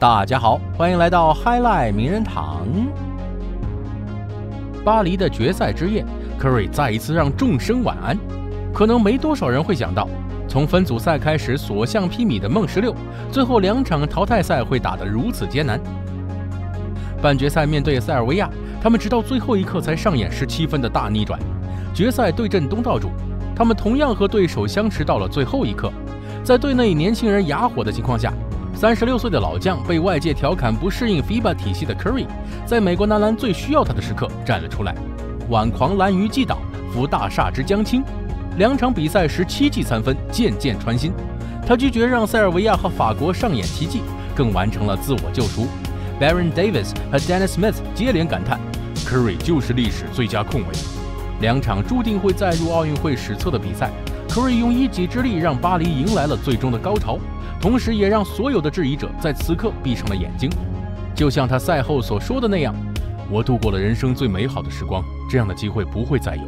大家好，欢迎来到 Highlight 名人堂。巴黎的决赛之夜 ，Curry 再一次让众生晚安。可能没多少人会想到，从分组赛开始所向披靡的梦16，最后2场淘汰赛会打得如此艰难。半决赛面对塞尔维亚，他们直到最后一刻才上演17分的大逆转。决赛对阵东道主，他们同样和对手相持到了最后一刻。在队内年轻人哑火的情况下， 36岁的老将被外界调侃不适应 FIBA 体系的 Curry， 在美国男篮最需要他的时刻站了出来，挽狂澜于既倒，扶大厦之将倾。2场比赛17记3分，渐渐穿心。他拒绝让塞尔维亚和法国上演奇迹，更完成了自我救赎。Baron Davis 和 Dennis Smith 接连感叹 ：“Curry 就是历史最佳控卫。”2场注定会载入奥运会史册的比赛 ，Curry 用一己之力让巴黎迎来了最终的高潮。 同时，也让所有的质疑者在此刻闭上了眼睛，就像他赛后所说的那样：“我度过了人生最美好的时光，这样的机会不会再有。”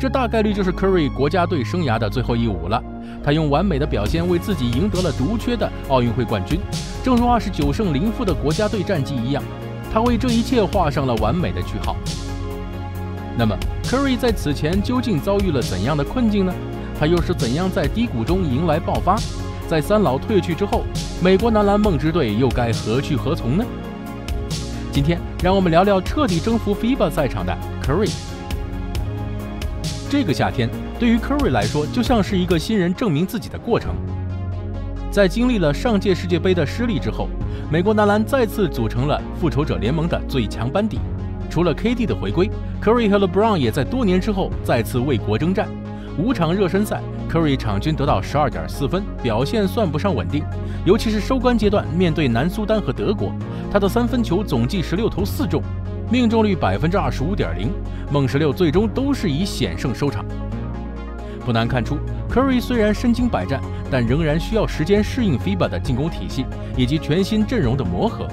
这大概率就是 Curry 国家队生涯的最后一舞了。他用完美的表现为自己赢得了独缺的奥运会冠军，正如29胜0负的国家队战绩一样，他为这一切画上了完美的句号。那么 ，Curry 在此前究竟遭遇了怎样的困境呢？他又是怎样在低谷中迎来爆发？ 在三老退去之后，美国男篮梦之队又该何去何从呢？今天，让我们聊聊彻底征服 FIBA 赛场的 Curry。这个夏天对于 Curry 来说，就像是一个新人证明自己的过程。在经历了上届世界杯的失利之后，美国男篮再次组成了复仇者联盟的最强班底。除了 KD 的回归 ，Curry 和 LeBron 也在多年之后再次为国征战。 5场热身赛 ，Curry 场均得到 12.4 分，表现算不上稳定。尤其是收官阶段，面对南苏丹和德国，他的3分球总计16投4中，命中率 25.0%。梦16最终都是以险胜收场。不难看出 ，Curry 虽然身经百战，但仍然需要时间适应 FIBA 的进攻体系以及全新阵容的磨合。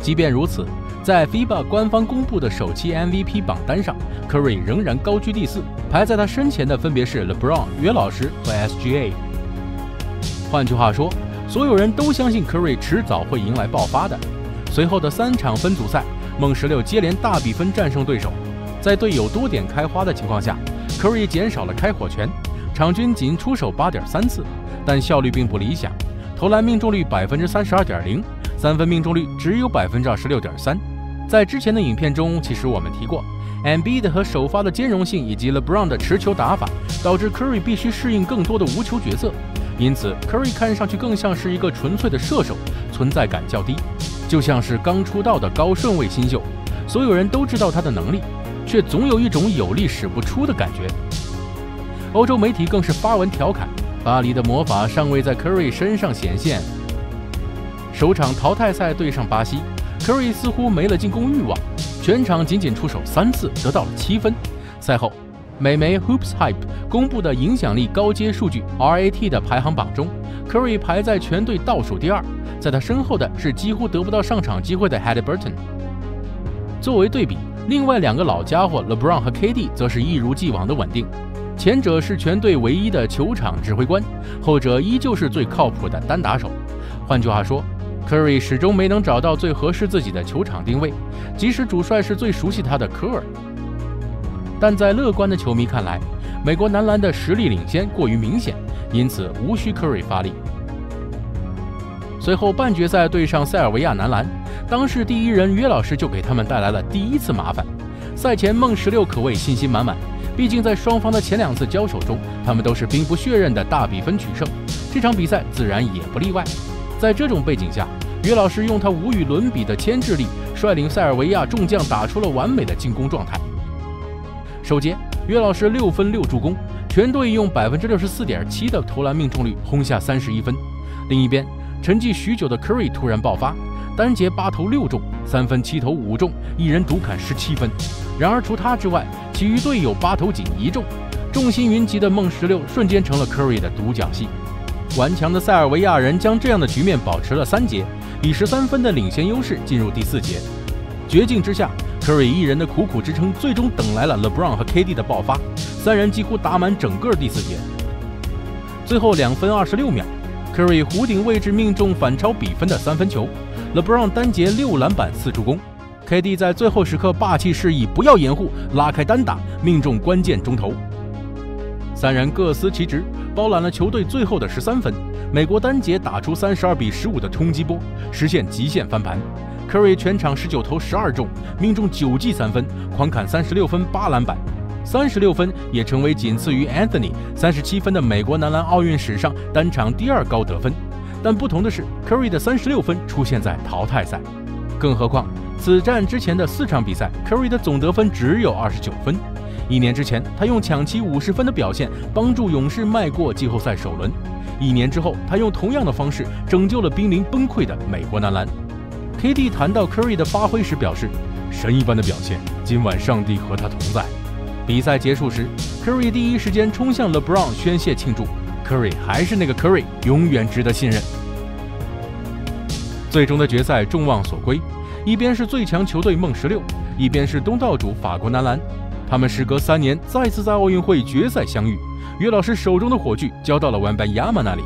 即便如此，在 FIBA 官方公布的首期 MVP 榜单上 ，Curry 仍然高居第4。 排在他身前的分别是 LeBron、约老师和 SGA。换句话说，所有人都相信 Curry 迟早会迎来爆发的。随后的3场分组赛，梦16接连大比分战胜对手。在队友多点开花的情况下 ，Curry 减少了开火权，场均仅出手 8.3 次，但效率并不理想。投篮命中率 32.0%， 3分命中率只有 26.3%。在之前的影片中，其实我们提过。 MB 和首发的兼容性以及 LeBron 的持球打法，导致 Curry 必须适应更多的无球角色，因此 Curry 看上去更像是一个纯粹的射手，存在感较低，就像是刚出道的高顺位新秀，所有人都知道他的能力，却总有一种有力使不出的感觉。欧洲媒体更是发文调侃：“巴黎的魔法尚未在 Curry 身上显现。”首场淘汰赛对上巴西 ，Curry 似乎没了进攻欲望。 全场仅仅出手3次，得到了7分。赛后，美媒 HoopsHype 公布的影响力高阶数据 RAT 的排行榜中 ，Curry 排在全队倒数第2，在他身后的是几乎得不到上场机会的 Haliburton。作为对比，另外2个老家伙 LeBron 和 KD 则是一如既往的稳定，前者是全队唯一的球场指挥官，后者依旧是最靠谱的单打手。换句话说， Curry 始终没能找到最合适自己的球场定位，即使主帅是最熟悉他的科尔。但在乐观的球迷看来，美国男篮的实力领先过于明显，因此无需 Curry 发力。随后半决赛对上塞尔维亚男篮，当世第一人约老师就给他们带来了第1次麻烦。赛前梦16可谓信心满满，毕竟在双方的前2次交手中，他们都是兵不血刃的大比分取胜，这场比赛自然也不例外。 在这种背景下，约老师用他无与伦比的牵制力，率领塞尔维亚众将打出了完美的进攻状态。首节，约老师6分6助攻，全队用 64.7% 的投篮命中率轰下31分。另一边，沉寂许久的 Curry 突然爆发，单节8投6中，3分7投5中，一人独砍17分。然而除他之外，其余队友8投仅1中，众星云集的梦16瞬间成了 Curry 的独角戏。 顽强的塞尔维亚人将这样的局面保持了3节，以13分的领先优势进入第4节。绝境之下 ，Curry 一人的苦苦支撑，最终等来了 LeBron 和 KD 的爆发，3人几乎打满整个第4节。最后2分26秒 Curry 弧顶位置命中反超比分的三分球 ，LeBron 单节6篮板4助攻 ，KD 在最后时刻霸气示意不要掩护，拉开单打命中关键中投。三人各司其职，包揽了球队最后的13分。美国单节打出32比15的冲击波，实现极限翻盘。Curry 全场19投12中，命中9记3分，狂砍36分8篮板。 36分也成为仅次于 Anthony 37分的美国男篮奥运史上单场第2高得分，但不同的是 ，Curry 的36分出现在淘汰赛。更何况，此战之前的4场比赛 ，Curry 的总得分只有29分。1年之前，他用抢七50分的表现帮助勇士迈过季后赛首轮；1年之后，他用同样的方式拯救了濒临崩溃的美国男篮。KD 谈到 Curry 的发挥时表示：“神一般的表现，今晚上帝和他同在。” 比赛结束时 ，Curry 第一时间冲向 LeBron 宣泄庆祝。Curry 还是那个 Curry， 永远值得信任。最终的决赛众望所归，一边是最强球队梦16，一边是东道主法国男篮。他们时隔3年再次在奥运会决赛相遇。于老师手中的火炬交到了Wembanyama那里，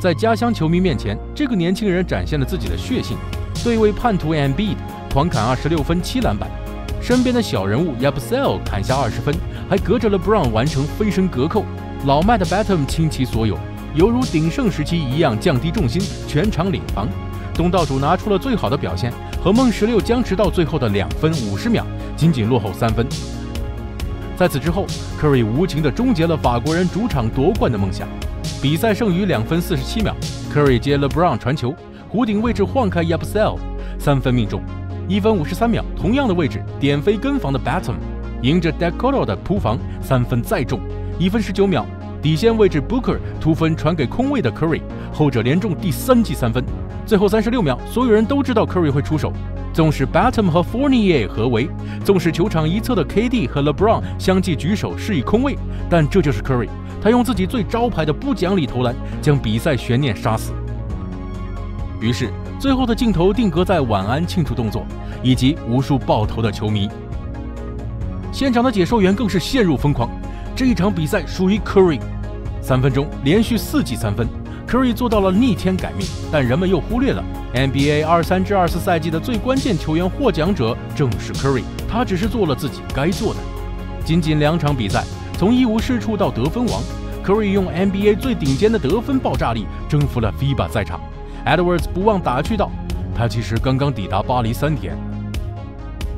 在家乡球迷面前，这个年轻人展现了自己的血性，对位叛徒 MB 狂砍26分7篮板。 身边的小人物 Yabusele 砍下20分，还隔着LeBron 完成飞身隔扣。老迈的 Batum 倾其所有，犹如鼎盛时期一样降低重心，全场领防。东道主拿出了最好的表现，和梦16僵持到最后的2分50秒，仅仅落后3分。在此之后 ，Curry 无情地终结了法国人主场夺冠的梦想。比赛剩余2分47秒 ，Curry 接 LeBron 传球，弧顶位置晃开 Yabusele， 3分命中。 1分53秒，同样的位置点飞跟防的 Batum， 迎着 De Colo 的扑防，3分再中。1分19秒，底线位置 Booker 突分传给空位的 Curry， 后者连中第3记3分。最后36秒，所有人都知道 Curry 会出手。纵使 Batum 和 Fournier 合围，纵使球场一侧的 KD 和 LeBron 相继举手示意空位，但这就是 Curry， 他用自己最招牌的不讲理投篮，将比赛悬念杀死。于是。 最后的镜头定格在晚安庆祝动作以及无数爆头的球迷，现场的解说员更是陷入疯狂。这一场比赛属于 Curry， 3分钟连续4记3分 ，Curry 做到了逆天改命，但人们又忽略了 NBA 23-24赛季的最关键球员获奖者正是 Curry， 他只是做了自己该做的。仅仅2场比赛，从一无是处到得分王 ，Curry 用 NBA 最顶尖的得分爆炸力征服了 FIBA 赛场。 Edwards 不忘打趣道：“他其实刚刚抵达巴黎3天。”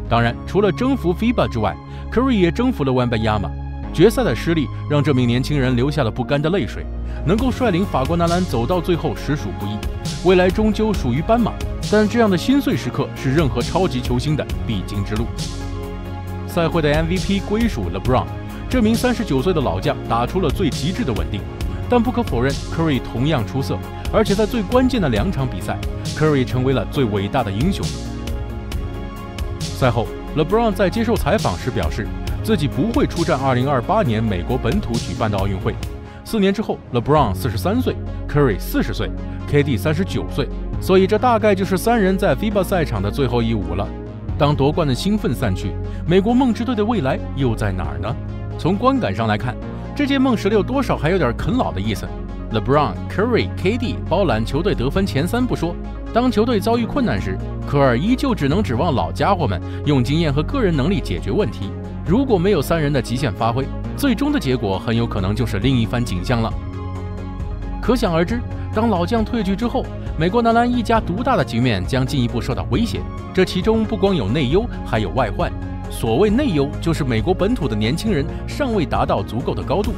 当然，除了征服 FIBA 之外 ，Curry 也征服了Wembanyama。决赛的失利让这名年轻人留下了不甘的泪水。能够率领法国男篮走到最后实属不易，未来终究属于斑马。但这样的心碎时刻是任何超级球星的必经之路。赛会的 MVP 归属LeBron， 这名39岁的老将打出了最极致的稳定。 但不可否认 ，Curry 同样出色，而且在最关键的2场比赛 ，Curry 成为了最伟大的英雄。赛后 ，LeBron 在接受采访时表示，自己不会出战2028年美国本土举办的奥运会。4年之后 ，LeBron 43岁 ，Curry 40岁 ，KD 39岁，所以这大概就是3人在 FIBA 赛场的最后一舞了。当夺冠的兴奋散去，美国梦之队的未来又在哪儿呢？从观感上来看。 这届梦16多少还有点啃老的意思。LeBron、Curry、KD 包揽球队得分前3不说，当球队遭遇困难时，科尔依旧只能指望老家伙们用经验和个人能力解决问题。如果没有3人的极限发挥，最终的结果很有可能就是另一番景象了。可想而知，当老将退居之后，美国男篮一家独大的局面将进一步受到威胁。这其中不光有内忧，还有外患。 所谓内忧，就是美国本土的年轻人尚未达到足够的高度。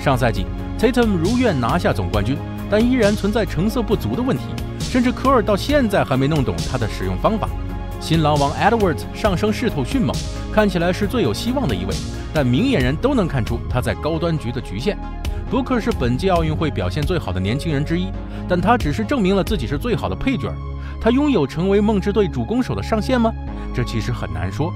上赛季 ，Tatum 如愿拿下总冠军，但依然存在成色不足的问题，甚至科尔到现在还没弄懂他的使用方法。新狼王 Edwards 上升势头迅猛，看起来是最有希望的一位，但明眼人都能看出他在高端局的局限。Booker 是本届奥运会表现最好的年轻人之一，但他只是证明了自己是最好的配角。 他拥有成为梦之队主攻手的上限吗？这其实很难说。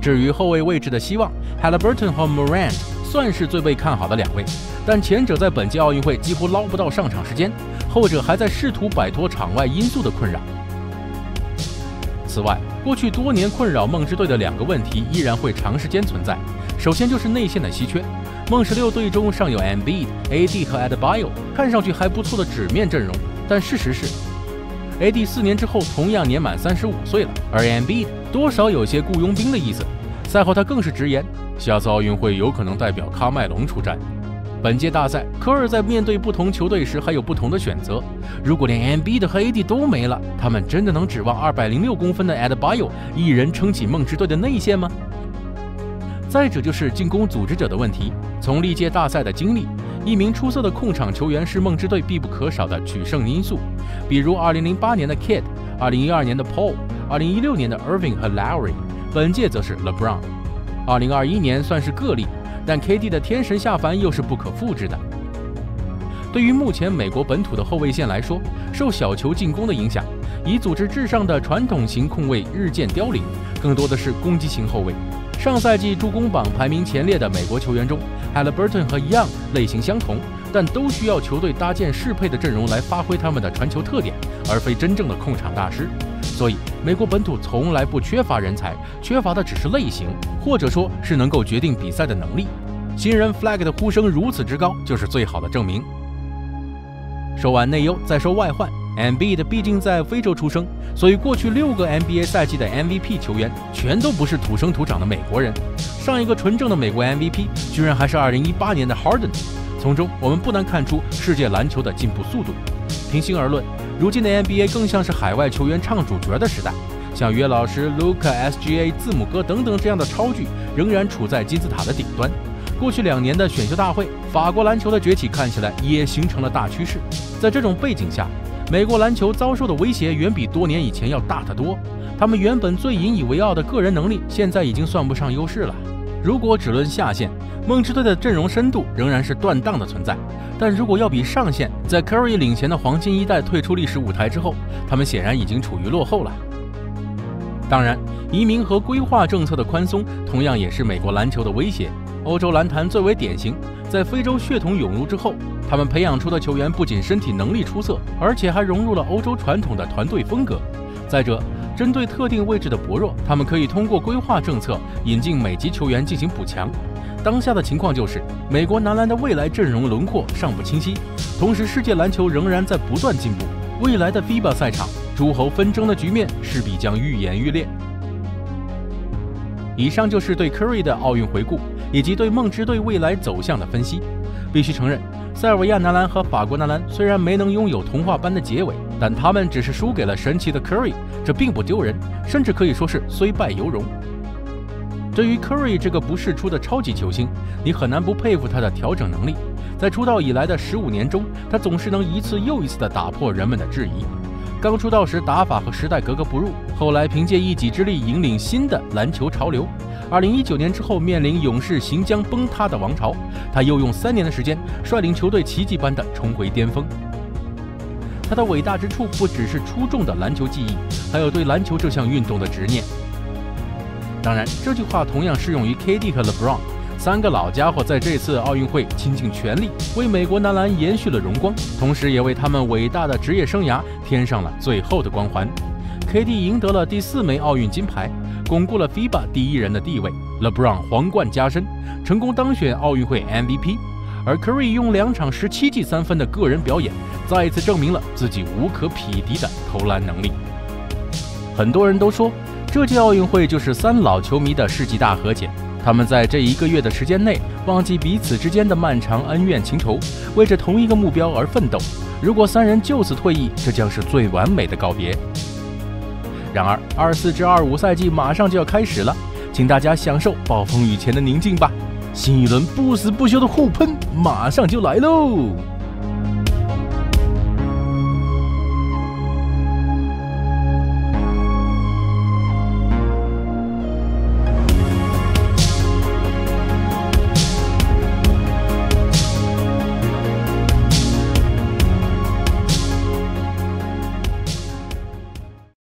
至于后卫位置的希望 ，Haliburton 和 Moran 算是最被看好的2位，但前者在本届奥运会几乎捞不到上场时间，后者还在试图摆脱场外因素的困扰。此外，过去多年困扰梦之队的2个问题依然会长时间存在。首先就是内线的稀缺，梦16队中尚有 MB、AD 和 Ad Bio， 看上去还不错的纸面阵容。但事实是 ，AD 4年之后同样年满35岁了，而 MB 多少有些雇佣兵的意思。赛后他更是直言，下次奥运会有可能代表喀麦隆出战。 本届大赛，科尔在面对不同球队时还有不同的选择。如果连 MB 的和 AD 都没了，他们真的能指望206公分的 Ad Bio 一人撑起梦之队的内线吗？再者就是进攻组织者的问题。从历届大赛的经历，一名出色的控场球员是梦之队必不可少的取胜因素。比如2008年的 KD、2012年的 Paul、2016年的 Irving 和 Lowry， 本届则是 LeBron。2021年算是个例。 但 KD 的天神下凡又是不可复制的。对于目前美国本土的后卫线来说，受小球进攻的影响，以组织至上的传统型控卫日渐凋零，更多的是攻击型后卫。上赛季助攻榜排名前列的美国球员中 ，Haliburton 和 Young 类型相同，但都需要球队搭建适配的阵容来发挥他们的传球特点，而非真正的控场大师。 所以，美国本土从来不缺乏人才，缺乏的只是类型，或者说是能够决定比赛的能力。新人 flag 的呼声如此之高，就是最好的证明。说完内忧，再说外患。Embiid 毕竟在非洲出生，所以过去6个 NBA 赛季的 MVP 球员全都不是土生土长的美国人。上一个纯正的美国 MVP 居然还是2018年的 Harden。从中我们不难看出世界篮球的进步速度。平心而论。 如今的 NBA 更像是海外球员唱主角的时代，像约老师、Luka、SGA、字母哥等等这样的超巨仍然处在金字塔的顶端。过去2年的选秀大会，法国篮球的崛起看起来也形成了大趋势。在这种背景下，美国篮球遭受的威胁远比多年以前要大得多。他们原本最引以为傲的个人能力，现在已经算不上优势了。如果只论下限，梦之队的阵容深度仍然是断档的存在。 但如果要比上限，在 Curry 领衔的黄金一代退出历史舞台之后，他们显然已经处于落后了。当然，移民和规划政策的宽松同样也是美国篮球的威胁。欧洲篮坛最为典型，在非洲血统涌入之后，他们培养出的球员不仅身体能力出色，而且还融入了欧洲传统的团队风格。再者，针对特定位置的薄弱，他们可以通过规划政策引进美籍球员进行补强。 当下的情况就是，美国男篮的未来阵容轮廓尚不清晰，同时世界篮球仍然在不断进步。未来的 FIBA 赛场，诸侯纷争的局面势必将愈演愈烈。以上就是对 Curry 的奥运回顾，以及对梦之队未来走向的分析。必须承认，塞尔维亚男篮和法国男篮虽然没能拥有童话般的结尾，但他们只是输给了神奇的 Curry， 这并不丢人，甚至可以说是虽败犹荣。 对于 Curry 这个不世出的超级球星，你很难不佩服他的调整能力。在出道以来的15年中，他总是能一次又一次地打破人们的质疑。刚出道时打法和时代格格不入，后来凭借一己之力引领新的篮球潮流。2019年之后面临勇士行将崩塌的王朝，他又用3年的时间率领球队奇迹般地重回巅峰。他的伟大之处不只是出众的篮球技艺，还有对篮球这项运动的执念。 当然，这句话同样适用于 KD 和 LeBron 3个老家伙，在这次奥运会倾尽全力为美国男篮延续了荣光，同时也为他们伟大的职业生涯添上了最后的光环。KD 赢得了第4枚奥运金牌，巩固了 FIBA 第1人的地位 ；LeBron 皇冠加身，成功当选奥运会 MVP； 而 Curry 用2场17记3分的个人表演，再一次证明了自己无可匹敌的投篮能力。很多人都说。 这届奥运会就是3老球迷的世纪大和解，他们在这1个月的时间内忘记彼此之间的漫长恩怨情仇，为着同一个目标而奋斗。如果3人就此退役，这将是最完美的告别。然而，24至25赛季马上就要开始了，请大家享受暴风雨前的宁静吧！新一轮不死不休的互喷马上就来喽！